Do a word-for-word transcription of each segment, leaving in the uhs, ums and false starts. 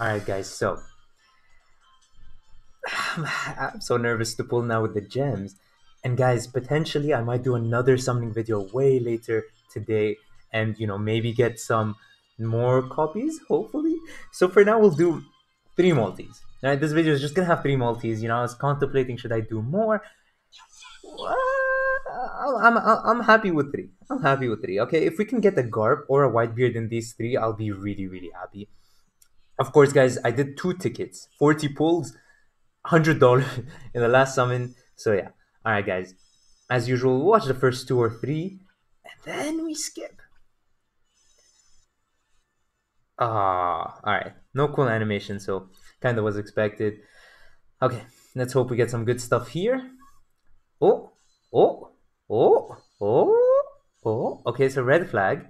Alright guys, so I'm so nervous to pull now with the gems. And guys, potentially I might do another summoning video way later today and, you know, maybe get some more copies, hopefully. So for now, we'll do three multis. All right, this video is just gonna have three multis. You know, I was contemplating, should I do more? Uh, I'm, I'm, I'm happy with three. I'm happy with three, okay? If we can get a Garp or a Whitebeard in these three, I'll be really, really happy. Of course, guys, I did two tickets, forty pulls, one hundred dollars in the last summon, so yeah. All right, guys, as usual, we'll watch the first two or three, and then we skip. Ah, all right, no cool animation, so kind of was expected. Okay, let's hope we get some good stuff here. Oh, oh, oh, oh, oh. Okay, so red flag.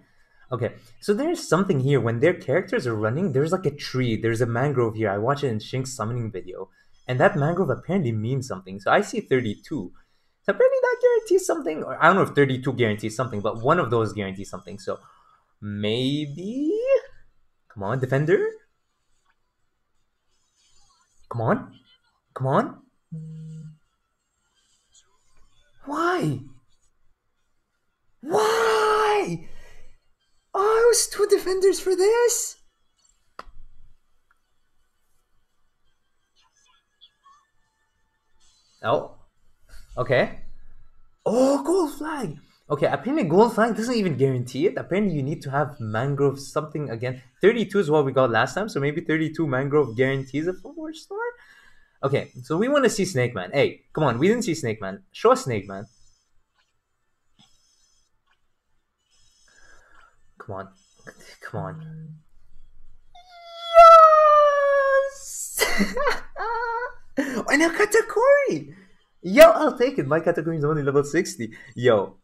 Okay, so there's something here. When their characters are running, there's like a tree. There's a mangrove here. I watched it in Shink's summoning video. And that mangrove apparently means something. So I see thirty-two. So apparently that guarantees something. Or I don't know if thirty-two guarantees something, but one of those guarantees something. So maybe... Come on, defender. Come on. Come on. Why? Why? Oh, it was two defenders for this? Oh. Okay. Oh, gold flag. Okay, apparently gold flag doesn't even guarantee it. Apparently you need to have mangrove something again. thirty-two is what we got last time, so maybe thirty-two mangrove guarantees a four star? Okay, so we want to see Snake Man. Hey, come on, we didn't see Snake Man. Show us Snake Man. Come on. Come on. Yes! And a Katakuri! Yo, I'll take it. My Katakuri is only level sixty. Yo.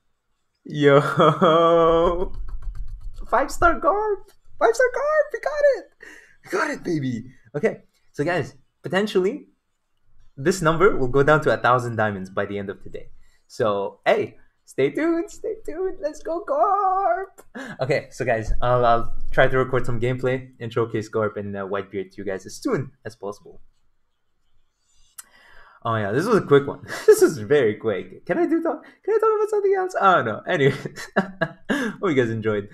Yo. Five star Garp. Five star Garp. We got it. We got it, baby. Okay. So, guys, potentially, this number will go down to a thousand diamonds by the end of today. So, hey, stay tuned. Stay tuned. Let's go, Garp. Okay. So, guys, I'll, I'll try to record some gameplay and showcase Garp and uh, Whitebeard to you guys as soon as possible. Oh yeah, this was a quick one. This is very quick. Can I do talk? Can I talk about something else? I don't know. Anyway, hope you guys enjoyed.